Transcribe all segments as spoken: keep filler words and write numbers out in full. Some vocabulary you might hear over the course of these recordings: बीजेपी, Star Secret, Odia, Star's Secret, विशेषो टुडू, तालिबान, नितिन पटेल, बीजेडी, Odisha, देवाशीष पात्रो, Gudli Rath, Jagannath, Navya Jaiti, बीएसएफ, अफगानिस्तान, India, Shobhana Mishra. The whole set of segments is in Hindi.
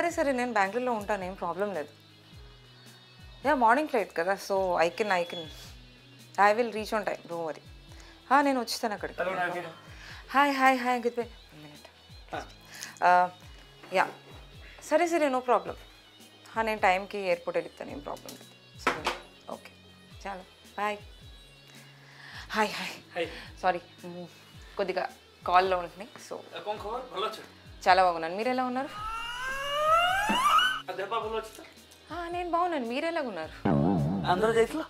సరే సరే నేను బెంగళూరులో ఉంటాను, ఏం ప్రాబ్లం లేదు. యా మార్నింగ్ ఫ్లైట్ కదా, so I can I can I will reach on time, don't worry. నేను వచ్చేస్తాను అక్కడికి. Hi hi hi good bye one minute. Yeah సరే సరే నో ప్రాబ్లం, నేను టైంకి ఎయిర్పోర్ట్ వెళ్తాను, ఏం ప్రాబ్లం లేదు. సరే ఓకే చాలా బాయ్. హాయ్ హాయ్ సారీ కొద్దిగా కాల్లో ఉంటున్నాయి. సో చాలా బాగున్నాను, మీరు ఎలా ఉన్నారు? నేను బాగున్నాను, మీరు ఎలాగున్నారు? ఆంధ్ర జైట్లో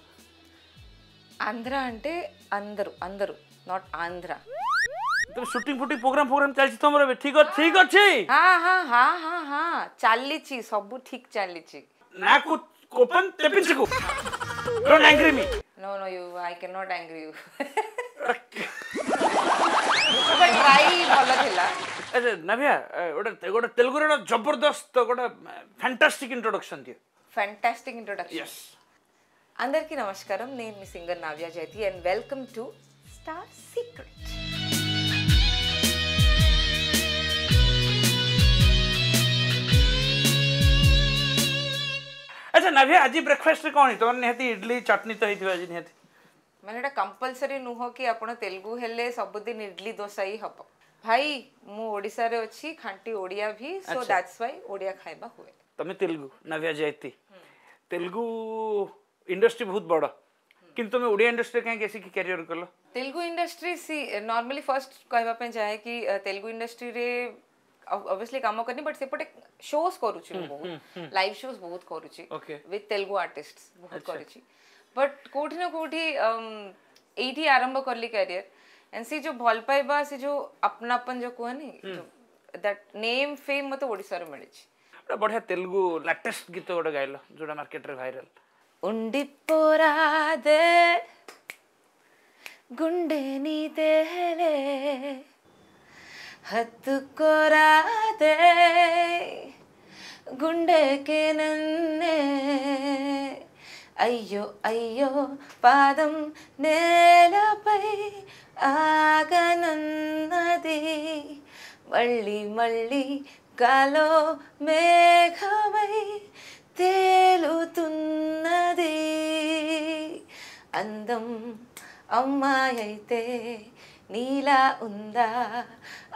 ఆంధ్ర అంటే అందరూ అందరూ నాట్ ఆంధ్ర. शूटिंग फुटिंग प्रोग्राम प्रोग्राम चलछि तमरे ठीक ठीक अछि. हां हां हां हां हां चलि छी, सब ठीक चलि छी ना. को कोपन टेपिन छी को don't angry me. No no you I can not angry you. But try भलो थिला. अरे नव्या ओटा ओटा तेलुगु रे जबरदस्त ओटा फैंटास्टिक इंट्रोडक्शन दियो. Fantastic introduction. यस अंदर की नमस्कारम. Name me singer Navya Jayati and welcome to star secret. अच्छा नव्या आज ब्रेकफास्ट रे कोन तो नेहती इडली चटनी तो हिथि आज नेहती मानेटा कंपलसरी नुहो कि आपण तेलुगु हेले सब दिन इडली डोसा ही हबो. भाई मु ओडिसा रे अछि, खांटी ओडिया भी, सो दैट्स व्हाई ओडिया खाइबा होए. तमे तेलुगु नव्या जयति, तेलुगु इंडस्ट्री बहुत बड़ा, किंतु तमे ओडिया इंडस्ट्री काहे केसी की करियर करलो? तेलुगु इंडस्ट्री सी नॉर्मली फर्स्ट कहबा पे जाय कि तेलुगु इंडस्ट्री रे obviously काम करनी, बट सेपटे शोज करूची बहुत, लाइव शोज बहुत करूची विथ तेलुगु आर्टिस्ट्स बहुत करूची. बट कोठी ना कोठी एटी आरंभ करली करियर एंड सी जो भल पाइबा सी जो अपनापन जो कहनी दैट नेम फेम मते ओडिसा रे मिलिची. बढ़िया तेलुगु लेटेस्ट गीत ओड गाइलो जोडा मार्केट रे वायरल. उंडी पोरा दे गुंडे नी देले हत कोरा दे गुंडे के नन्ने अय्यो अय्यो पादम नेलपै आगनन्नदी मल्ली मल्ली कालो मेघमई तेलुतुन्नदी అందం అమ్మాయైతే నీలా ఉందా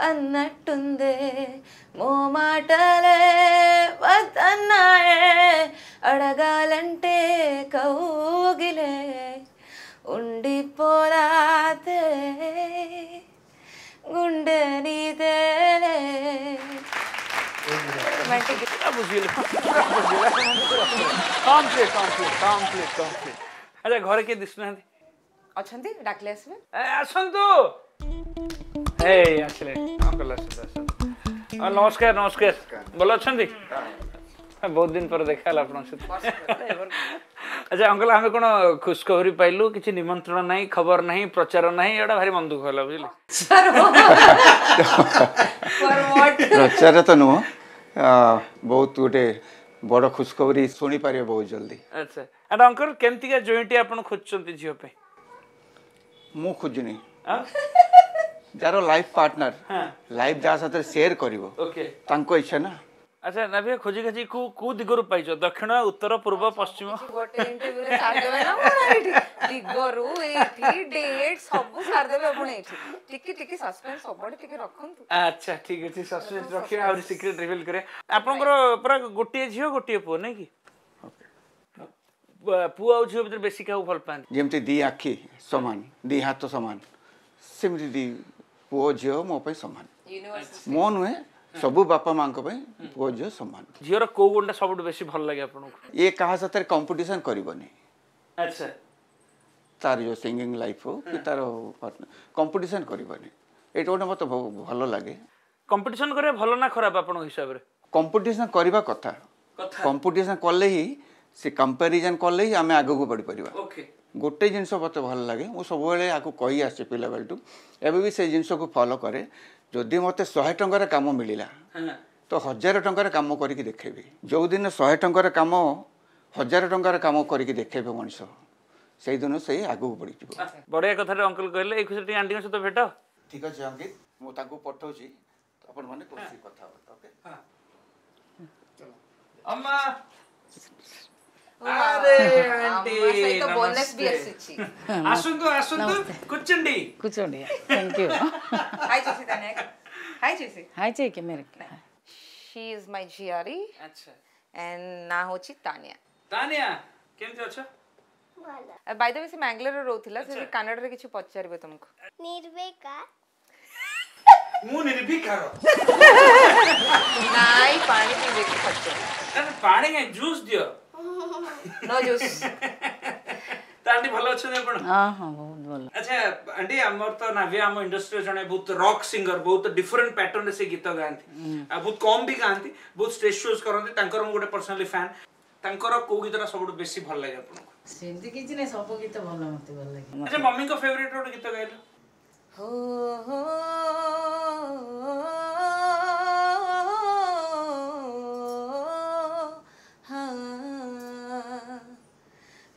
అన్నట్టుందే మోమాటలే వద్దన్నాయే అడగాలంటే కౌగిలే ఉండిపోరాతే గుండె నీదేలే. అదే ఘరకే దిస్తున్నది అచ్చంది డాక్లేస్ మే అసందు. Hey, actually, uncle, नमस्कार नमस्कार भल अच्छा बहुत दिन पर देखा आप. अच्छा अंकल आम कौन खुशखबरी पाइलु कि निमंत्रण ना खबर ना प्रचार ना यहाँ भारी मन दुख है बुझे प्रचार तो नुह बहुत गोटे बड़ खुशखबरी शुणी पारे बहुत जल्दी. अच्छा अंकल केमती जोईंटी आप खोजुंट झीप मु खोजनी जारो लाइफ पार्टनर लाइफ जा साथे शेयर करिवो ओके तांको इच्छा ना. अच्छा नव्या खोजी खोजी को को दिगरु पाइजो दक्षिण उत्तर पूर्व पश्चिम गोटे इंटरव्यू रे सार देबे ना मोर दिगरु एठी डेट सब सार देबे आपण एठी टिकी टिकी सस्पेंस सबड टिकी रखंतु. अच्छा ठीक अछि सस्पेंस रखिया और सीक्रेट रिवील करे आपनकर पूरा गोटे झियो गोटे पो नै की ओके पु आउ झियो भीतर बेसी का फल पान जेमते दी आखी समान दी हाथ समान सेमरी दी पुओ झीओ मो सामान मो नुहे सब बापा माँ पुओ झीओ सामान झीओर कौ गुणा सब भल लगे ये क्या साथ कंपिटिशन करनी. अच्छा तार जो सिंगिंग लाइफ हो कि तार कंपिटिशन करनी ये गोटे मत भल लगे. कंपिटिशन करे भल ना खराब आप हिसाब से कंपिटिशन करवा कथा कंपिटिशन कले ही से कंपेरिजन कले ही आम आगू बढ़ी पार गोटे जिनस मत भल लगे मुझे सब आपको कही आसे पिला बेलू एवं भी से जिनस को फॉलो करे जदि मत शहे टकर कम मिलला तो हजार टकर कम कर देखेबी जो दिन शहे टकर कम हजार टकर कम कर देखेबे मनीष से दिन से आगू बढ़ी बढ़िया कथा. अंकल कहले एक खुशी आंटी सहित भेट ठीक अच्छे अंकित मुझे पठाऊँ अपन मैंने कथा. अम्मा अरे आंटी नमस्ते तो बोलने भी अच्छी आसुंदो आसुंदो कुचंडी कुचंडी थैंक यू हाय चेसी तने हाय चेसी हाय चे के मेरे she is my जियारी अच्छा and ना होची तानिया तानिया केम थे अच्छा वाला बाय द वे से मैंगलोर रो थिला से कनाडा रे किछ पछारबे तुमको निर्वेका मु निर्भीका रो नाइ पानी पीबे के पछार अरे पानी के जूस दियो नो जूस तांडी भलो अच्छे ने पण हां हां बहुत भलो अच्छा आंटी हमर तो नाव्या हम इंडस्ट्री जने बहुत रॉक सिंगर बहुत डिफरेंट पैटर्न से गीत गांती बहुत कम भी गांती बहुत स्टेज शोज करंती तांकर हम गोटे पर्सनली फैन तांकर को गीतरा सबो बेसी भल लागे आपन सेंदी की जने सबो गीत भलो मते भल लागे अच्छा मम्मी को फेवरेट रोड गीत गाइलो हो हो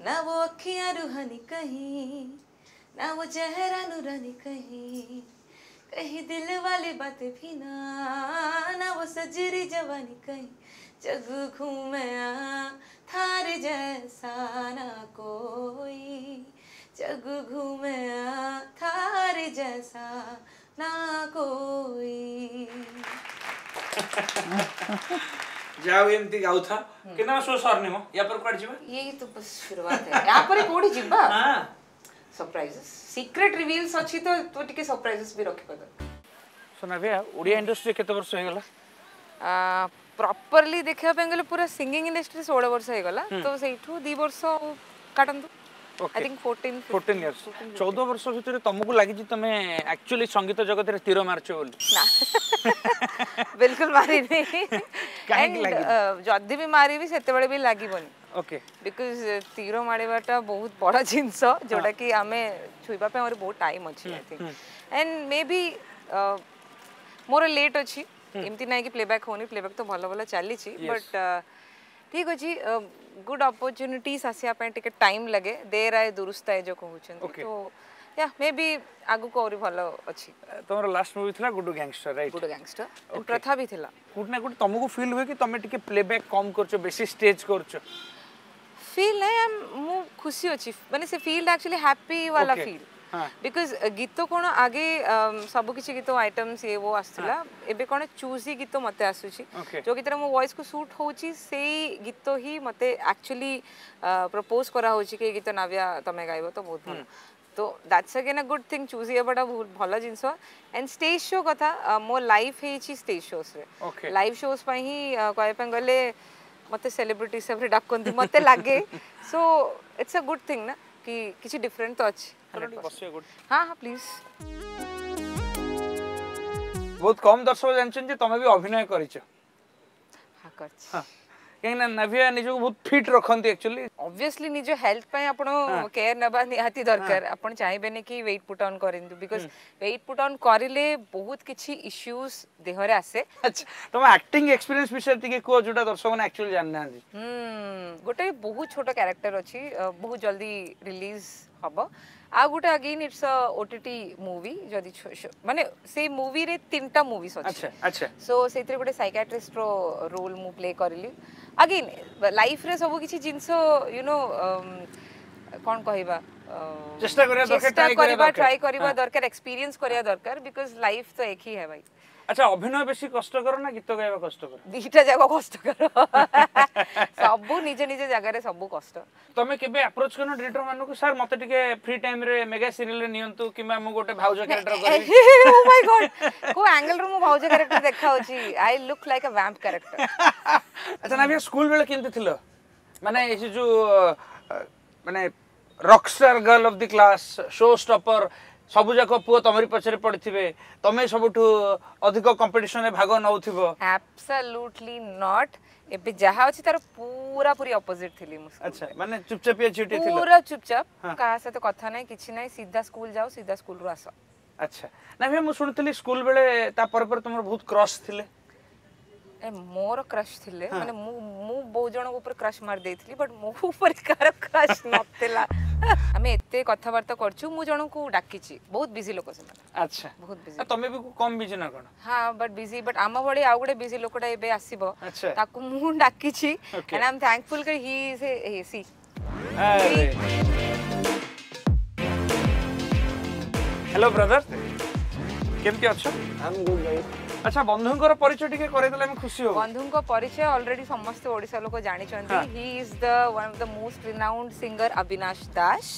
ना वो अखियाँ रूहानी कहीं ना वो चेहरा नूरानी कहीं कहीं दिल वाली बातें भी ना ना वो सजरी जवानी कहीं जग घूमया थारे जैसा ना कोई जग घूमया थारे जैसा ना कोई जाओ एमती गाउ था केना सो सरने म या पर कोड जीवा ये तो बस शुरुआत है या पर कोड जीवा हां सरप्राइजेस सीक्रेट रिवील्स अछि तो तो टिके सरप्राइजेस भी रखि पद सुना भैया ओडिया इंडस्ट्री केते वर्ष हो गेला आ प्रॉपर्ली देखिया पेंगले पूरा सिंगिंग इंडस्ट्री सोलह वर्ष हो गेला तो सेठू दो वर्ष काटन तो I think fourteen fourteen years चौदह वर्ष भितर तुमको लागि जे तमे एक्चुअली संगीत जगत रे तीर मारछो बोल ना बिल्कुल मारी नहीं एंड जदी भी मारी भी सेते बड़े भी लागिबोनी ओके बिकॉज़ तीर मारेबाटा बहुत बड़ा जिंस जोटा कि हमें छुइबा पे और बहुत टाइम अछि I think and maybe more late अछि एमती नै कि प्लेबैक होनी प्लेबैक तो भलो भलो चली छी बट ठीक अछि गुड अपॉर्चुनिटीज आसी आपन टिके टाइम लगे देर आए दुरुस्त आए जो कहउछन तो या मे बी आगु को और भलो अछि तोमर लास्ट मूवी थिला good gangster right good gangster प्रथा भी थिला गुड ना गुड तुमको फील होय कि तमे टिके प्लेबैक कम करछो बेसी स्टेज करछो फील है हम मु खुशी अछि माने से फील एक्चुअली हैप्पी वाला फील हां बिकॉज़ गीत कोन आगे सब किछ गीत आइटम्स ये वो आसला एबे कोन चूजी गीत मते आसुची जो कि तरह मो वॉइस को सूट होची सेई गीत ही मते एक्चुअली प्रपोज करा होची के गीत नाव्या तमे गाइबो तो बहुत भलो तो that's again a good thing choosy एबटा बहुत भलो जिंस एंड स्टेज शो कथा मो लाइफ हेची स्टेज शोस रे लाइव शोस पई ही कोय पंगले मते सेलिब्रिटी सब रे डाकंदी मते लागे so it's a good thing ना कि किछि डिफरेंट तो अछि हां हां प्लीज बहुत कम दर्शक जानछन जे तमे भी अभिनय करिछ हां करछ हां केना नव्या निजो बहुत फिट रखनती एक्चुअली ऑब्वियसली निजो हेल्थ पय आपण केयर नबा निहाती दरकार आपण चाहबे ने कि वेट पुट ऑन करिन बिकॉज़ वेट पुट ऑन करिले बहुत किछि इश्यूज देह रे आसे अच्छा तमे एक्टिंग एक्सपीरियंस विषय टिके को जोटा दर्शक ने एक्चुअली जानना हम गोटे बहुत छोटो कैरेक्टर अछि बहुत जल्दी रिलीज हबो आ गुटा again it's a OTT movie जदी माने से मूवी रे तीनटा मूवीज अछि अच्छा अच्छा सो सेतरे गुटे साइकियाट्रिस्ट रो रोल मु प्ले करली अगेन लाइफ रे सब किछि जिंसो यू नो कोन कहिबा चेष्टा करिया दरकार ट्राई करिबा ट्राई करिबा दरकार एक्सपीरियंस करिया दरकार बिकॉज़ लाइफ तो एक ही है भाई अच्छा अभिनय बेसी कष्ट करो ना गीत गायबा कष्ट करो दिटा जगह कष्ट करो सब निजे निजे जगह रे सब कष्ट तमे केबे अप्रोच करनो डायरेक्टर मानु को सर मते टिके फ्री टाइम रे मेगा सीरियल रे नियंतु किमा मु गोटे भाउज कैरेक्टर करी ओ माय गॉड को एंगल रे मु भाउज कैरेक्टर देखा होची I look like a vamp character अच्छा नाव्या स्कूल बेले केमते थिलो माने ए जो माने rockstar girl of the class show stopper सब जक पुओ तमरी पछरे पड़थिबे तमे सबठु अधिक कंपटीशन रे भाग नउथिबो एब्सोल्युटली नॉट एबे जहा अछि तार पूरा पूरी अपोजिट थिली मु अच्छा माने चुपचापिया छुटी थिलो पूरा चुपचाप कहा से तो कथा नै किछि नै सीधा स्कूल जाओ सीधा स्कूल रु आसो अच्छा ना भे मु सुनथली स्कूल बेले ता पर पर तमर बहुत क्रश थिले मोर क्रश थिले माने मु मु बहुत जण ऊपर क्रश मार देथली बट मो ऊपर कार क्रश नथिला हमें एते कथा वार्ता करछु मु जण को डाकीची बहुत बिजी लोक से अच्छा बहुत बिजी तमे भी कम बिजी ना कोन हां बट बिजी बट आमा बडे आ गडे बिजी लोकटा एबे आसीबो ताकू मु डाकीची एंड आई एम थैंकफुल कर ही इज ए सी हेलो ब्रदर केमती अच्छा आई एम गुड भाई अच्छा बंधुंकर परिचय टिके करे तले हम खुशी हो बंधुंकर परिचय ऑलरेडी समस्त ओडिसा लोक जानि चंती he is the one of the most renowned singer Abhinash Dash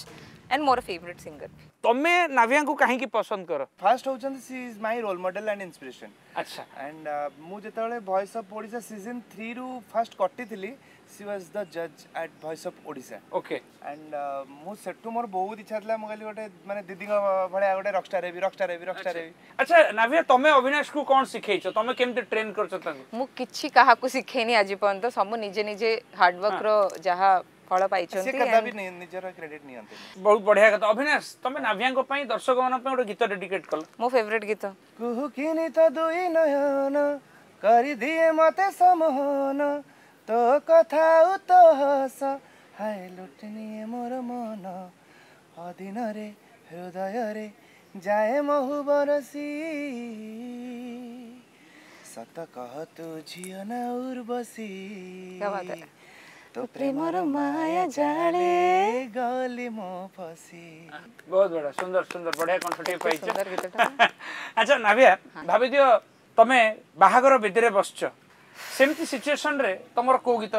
and मोर फेवरेट सिंगर तमे नाव्या को काहे की पसंद करो फर्स्ट हो चंती सी is my role model and inspiration अच्छा एंड मु जेताले voice of Odisha season three रु फर्स्ट कटि थिली सी वाज द जज at voice of Odisha okay and मु सेटू मोर बहुत इच्छा थला मगली गटे माने दीदी का भले गटे रॉकस्टार हेबी रॉकस्टार हेबी रॉकस्टार हेबी अच्छा नाव्या तमे अविनाश को कोन सिखैछो तमे केमते ट्रेन करछो ताकू मु किछि काहा को सिखैनी आज पर्यंत सब निजे निजे हार्ड वर्क रो जहा फल पाई चंती से कदा भी निजरा क्रेडिट नहीं आते बहुत बढ़िया कथा अविनाश तमे नाव्या को पई दर्शक मन पे गीत डेडिकेट कल मो फेवरेट गीत कुहु किनी त दुई नयन कर दिए मते समोहन तो कथा उतो हस हाय लुटनी मोर मन अदिन रे हृदय रे जाए महु बरसी सत कह तू झिया न उर्वशी क्या बात है तो प्रेम रो माया जाले गली मो फसी बहुत बड़ा सुंदर सुंदर बढ़िया कंफर्टेबल पाइछ अच्छा नाव्या भाभी दियो तमे बाहागर बिदरे बसछ सेमती सिचुएशन रे तमर को गीत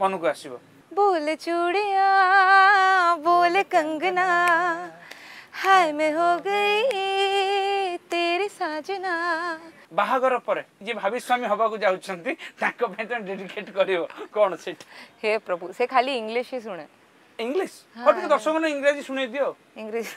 मन को आसीबो बोले चूड़िया बोले कंगना हाय मैं हो गई तेरी साजना बाहागर पर जे भाभी स्वामी हबा को जाउ छंती ताको भेतन डेडिकेट करियो कोन सेट हे प्रभु से खाली इंग्लिश ही सुने इंग्लिश और दर्शक ने अंग्रेजी सुने दियो English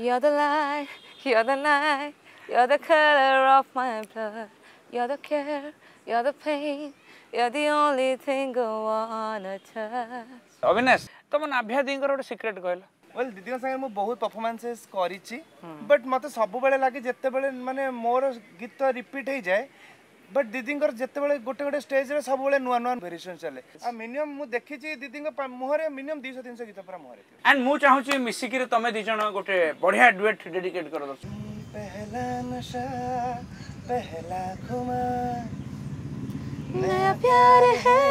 you are the light you are the night you are the colour of my blood you are the care you are the pain you are the only thing I want to touch Avinash तुम नाभ्या दिंग रो सीक्रेट कहला वेल दीदी संगे मो बहुत परफॉर्मेंसेस करिछि बट मते सब बेले लागि जत्ते बेले माने मोर गीत रिपीट हे जाय बट दीदी कर जत्ते बेले गोटे गोटे स्टेज रे सब बेले नुवा नुवा वेरिएशन चले आ मिनिमम मु देखि छि दीदी के मुह रे minimum two hundred three hundred गीत पर मुह रे एंड मु चाहू छि मिसिक रे तमे दि जण गोटे बढ़िया डुएट डेडिकेट कर दछ पहला नशा पहला खुमा नया प्यार है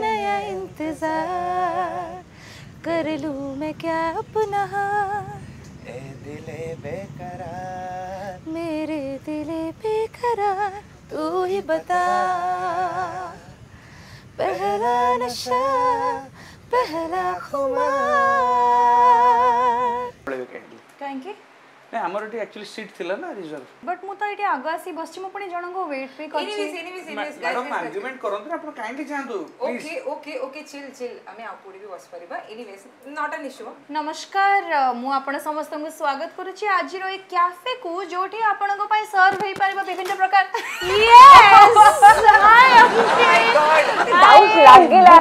नया इंतजार कर लूं मैं क्या अपना ए दिले बेकरार मेरे दिले बेकरार तू ही बता पहला नशा पहला खुमार थैंक यू ना हमर टी एक्चुअली सीट थिला ना रिजर्व बट मु तो एटी आगासी बसछि मु पणी जणन को वेट पे करछि any any any guys madam argument करन आपण काइंडली जानतु okay okay okay chill chill हमें आपुडी भी बस परबा एनीवेज नॉट एन इशू नमस्कार मु आपण समस्त को स्वागत करूछि आज रो ए कैफे को जोठी आपण को पाई सर्व होई परबा विभिन्न प्रकार यस हाय ओके डाउट लागेला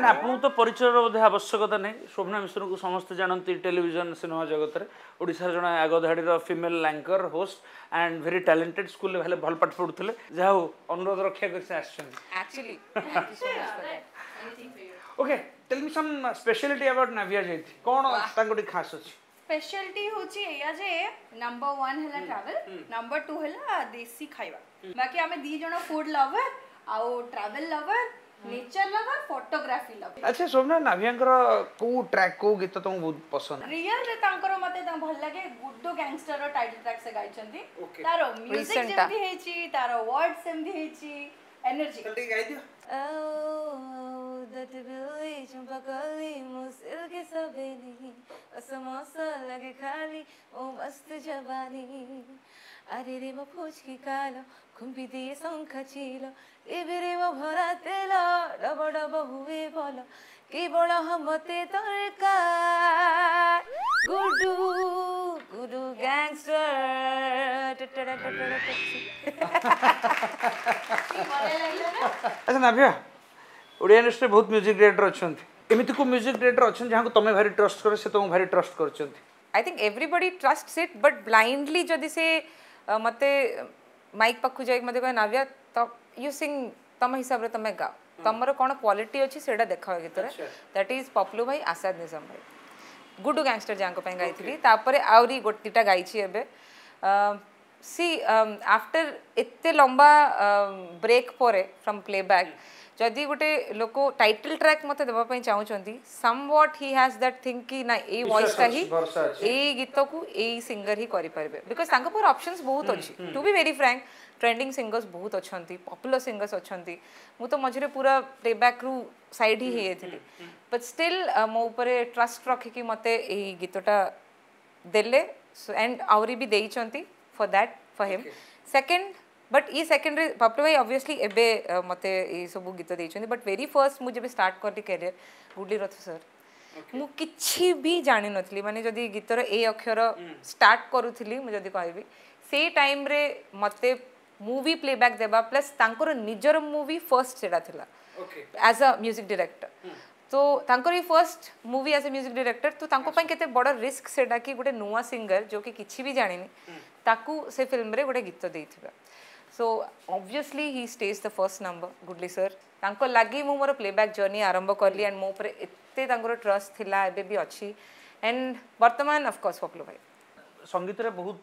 ना आपन तो परिचय बोध आवश्यकता नै शोभना मिश्र को समस्त जानंती टेलीविजन सिनेमा जगत रे ओडिसा जणा आगधाडी रो female anchor host and very talented school भले भल पाठ पढुथले जाओ अनुरोध रक्षा कर से आछन actually thank you so much for that anything for you okay tell me some speciality about Navya जैति कोन तांगोडी खास अछि स्पेशलिटी होछि या जे नंबर one हला ट्रैवल नंबर two हला देसी खाइबा बाकी हमें दी जणा फूड लवर आ travel lover nature lover photography lover अच्छा शोभना नाव्यांकर को ट्रैक को गीत तुम बहुत पसंद रियल रे तांकर मते त भल लागे गुड्डो गैंगस्टर रो टाइटल ट्रैक से गाइ छंती तारो म्यूजिक जेमती हेची तारो वर्ड्स सेमती हेची एनर्जी जल्दी गाइ दियो ओ दैट बिली चंपकली मुसिल के सबनी असमोसा लगे खाली ओ मस्त जवानी अरे रे मफोज की कालो खुंबी दिए संखा चीलो एबेरे वो भरा तेला डबो डबो हुए बोलो की बड़ा हमते तरका गुडू गुडू गैंगस्टर टटड़ा टटड़ा अच्छा नाव्या ओडिया इंडस्ट्री बहुत म्यूजिक डायरेक्टर अछंती एमिति को म्यूजिक डायरेक्टर अछन जहां को तमे भारी ट्रस्ट करे से तमे भारी ट्रस्ट करछंती I think everybody trusts it but blindly जदी से मते माइक पाखु जाई मते कह नाव्या तो यू सिंग तम हिसाब रे तमे गाओ तमरो कोन क्वालिटी अछि सेडा देखाओ गीत रे दैट इज पप्लू भाई आसाद निसम भाई गुड गैंगस्टर जांको पय गाइथिली तापर आउरी गोटीटा गाइछि एबे सी आफ्टर एते लंबा ब्रेक परे फ्रॉम प्लेबैक जदि गोटे लोक टाइटल ट्रैक मते देबा पय चाहू चंती somewhat he has that thing कि ना ए वॉइस ता ही ए गीत को ए सिंगर ही करि परबे बिकॉज़ तांका पर ऑप्शंस बहुत अछि to be very frank trending singers बहुत अछंती पॉपुलर सिंगर्स अछंती मु तो मझरे पूरा प्लेबैक रु साइड ही हे एथिली बट स्टिल मो ऊपर ट्रस्ट रखि कि मते ए गीतटा देले एंड आउरी भी देई चंती for that for him second but e secondary Paplu bhai obviously ebe mate e sobu gita dei chandi but very first mu jebe start karli career Gudli Rath sir mu kichhi bhi jani nathili mane jodi gitar e akshara start karuthili mu jodi kahibi sei time re mate movie playback deba plus tankor nijor movie first seta thila okay as a music director तो तांकर ही first movie as a music director तो तांको पय केते बड़ रिस्क सेडा कि गोटे नुवा सिंगर जो कि किछि भी जानिनी ताकू से फिल्म रे गोटे गीत देथिबा so obviously he stage the first number गुडली सर तांको लागि मु मोर प्लेबैक जर्नी आरंभ करली एंड मो पर एते तांकर ट्रस्ट थिला एबे भी अछि एंड वर्तमान ऑफ कोर्स पप्लू भाई संगीत रे बहुत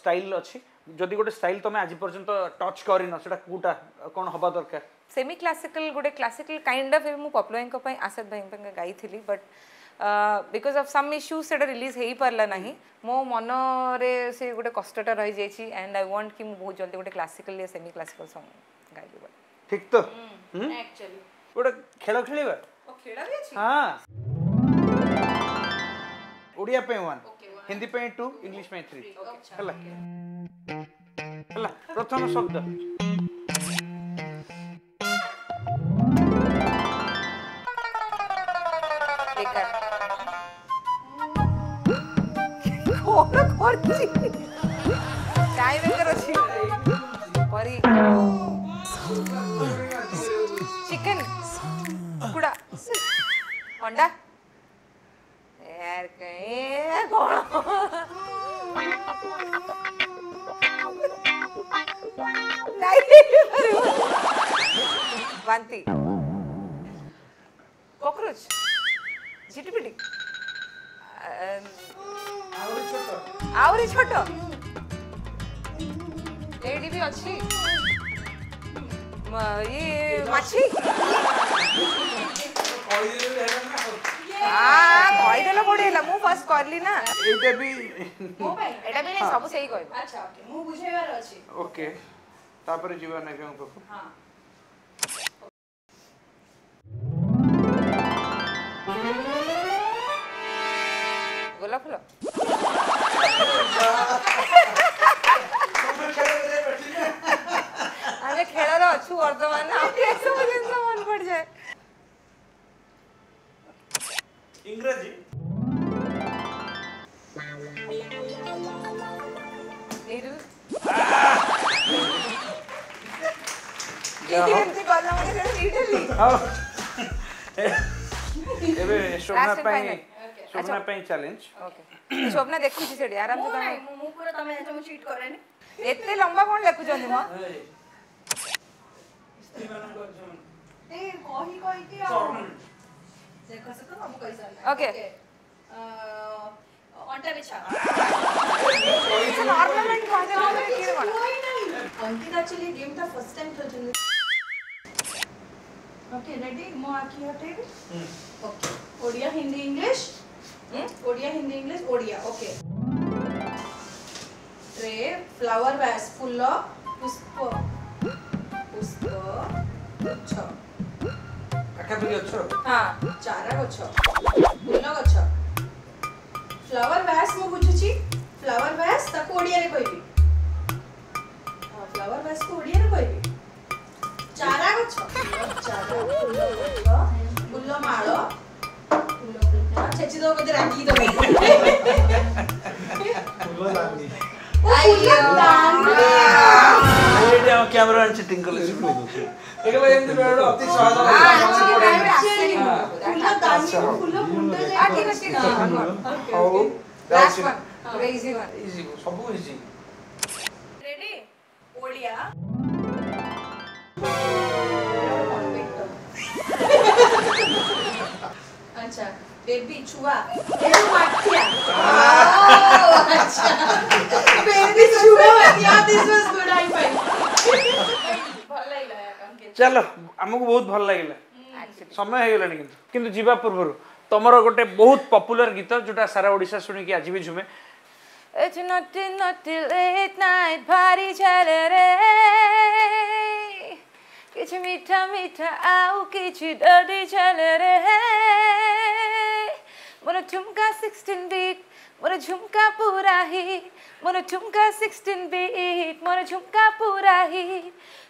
स्टाइल अछि जदि गोटे स्टाइल तमे आज पर्यंत टच करिनो सेटा कोटा कोन हबा दरकार सेमी क्लासिकल गोटे क्लासिकल काइंड ऑफ मु पॉपुलर को पई आसद भाई पंग गाई थिली but because of some issue सेटा रिलीज हेई परला नाही मो मन रे से गोटे कष्टटा रहि जेछि एंड आई वांट कि मु बहुत जल्दी गोटे क्लासिकल या सेमी क्लासिकल सॉन्ग गाइबो ठीक तो एक्चुअली गोटे खेल खेलिबा ओ खेला भी अछि हां ओडिया पे वन हिंदी पे टू इंग्लिश पे थ्री हला हला प्रथम शब्द चिकन कुड़ा अंडा यार कहीं कौन नहीं वांती कॉकरोच झिटिपिटी आवरी छोटो एडी भी अच्छी ये माछी हां कोइडला बडेला मु फर्स्ट करली ना एटा भी ओ भाई एटा भी नहीं सब सही कहब अच्छा ओके मु बुझेबार अछि ओके तापर जीवा नै केउ को हां गोला फुल अरे खेला लो अच्छू और तो माना कैसे मुझे इतना मन पड़ जाए इंग्रजी नीडल नीडल से बात ना मुझे नीडल ही हाँ ये भी शोभना पाएंगे शोभना पे चैलेंज ओके शोभना देखु छी सेडी आराम से तमे मु पूरा तमे जम चीट करे ने एते लंबा कोन लेखु जनी म स्त्री मानन को जमन ए कोही कोही के देखो से तो हम कोही सन ओके अंटा बिछा इट्स ऑर्नामेंट को दे हम की रे अंकिता एक्चुअली गेम था फर्स्ट टाइम खेलने ओके रेडी मो आखी हटे okay Odia Hindi English Odia Hindi English Odia okay ट्रे फ्लावर वैस फुल पुष्प पुष्प गच्छ अकाबली गच्छ हां चारा गच्छ फुल गच्छ फ्लावर वैस मु बुझुची फ्लावर वैस त ओडिया रे कहबी हां फ्लावर वैस को ओडिया रे कहबी चारा गच्छ चारा फुल गच्छ फुल माळो छेची दो मत राखी दो बोलो लांगी आईया लांगी एटा कैमरा चीटिंग कर ले एक बार एमती बेड़ो अति स्वाद आ एक्चुअली फुल दानी फुल फुंड जे आ ठीक ठीक okay okay last one easy one easy सब इजी रेडी ओली India. Acha, baby chua. Oh, acha. Baby chua. This was good. I find. Chalo, amko bahut bhal lagila. Samay hai gila nikintu. Kintu jiba purvuru. Tomaro gote bahut popular gita jota sara Odisha suni ki aji bhi jhume. It's not till not till late night party chal re. Kichh meetha meetha aao kichh dirty chal re. Mera jhumka sixteen beat, mera jhumka pura hi. Mera jhumka sixteen beat, mera jhumka pura hi.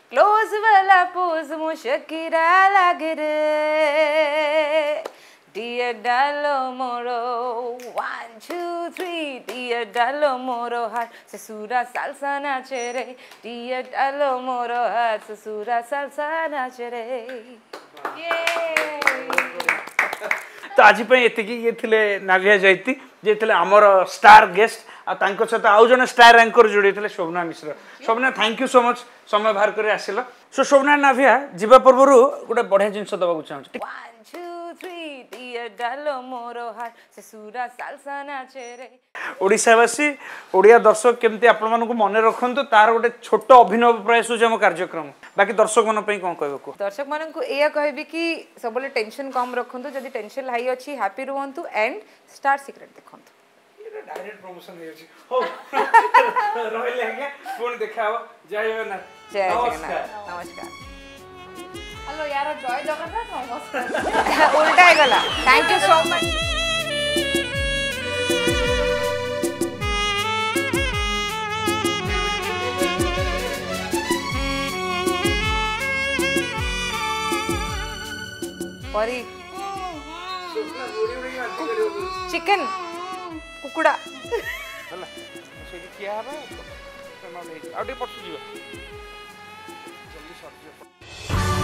Close wala pose mushakira lag re. Dear Dalo Moro, one, two, three. Dear Dalo Moro, heart, Sasura salsa nachere. Dear Dalo Moro, heart, Sasura salsa nachere. Yay! So, today we have Navya Jaiti, who is our star guest. And thank you to our star anchor, Shobhana Mishra. Shobhana, thank you so much. So, Shobhana Navya, Jiba Purvuru, we have a lot of things. one, two, three, dear Dalo Moro heart, Sasura salsa nachere. Odisha Vasi, Odia Darshok Kemti Apramanku Mone Rakhantu, Tar Gote Chhoto Abhinov Prayasu Jama Karyakrama. Baki Darshok Manan Pai Kon Kahibu? Darshok Mananku Eya Kahibi Ki Sabole Tension Kam Rakhantu, Jadi Tension High Achi, Happy Ruhantu and Star Secret Dekhantu. Direct promotion here. Oh, Royal Langa, phone dekhao. Jai Jagannath. Jai Jagannath. Namaskar. Hello, yara Joy Jagannath. Namaskar. Ulta hai gala. Thank you so much. Pori. Chicken. कुड़ा अल्लाह ऐसे क्या है भाई तो मामले आउट एक पॉट से जीवा जल्दी शॉट जीवा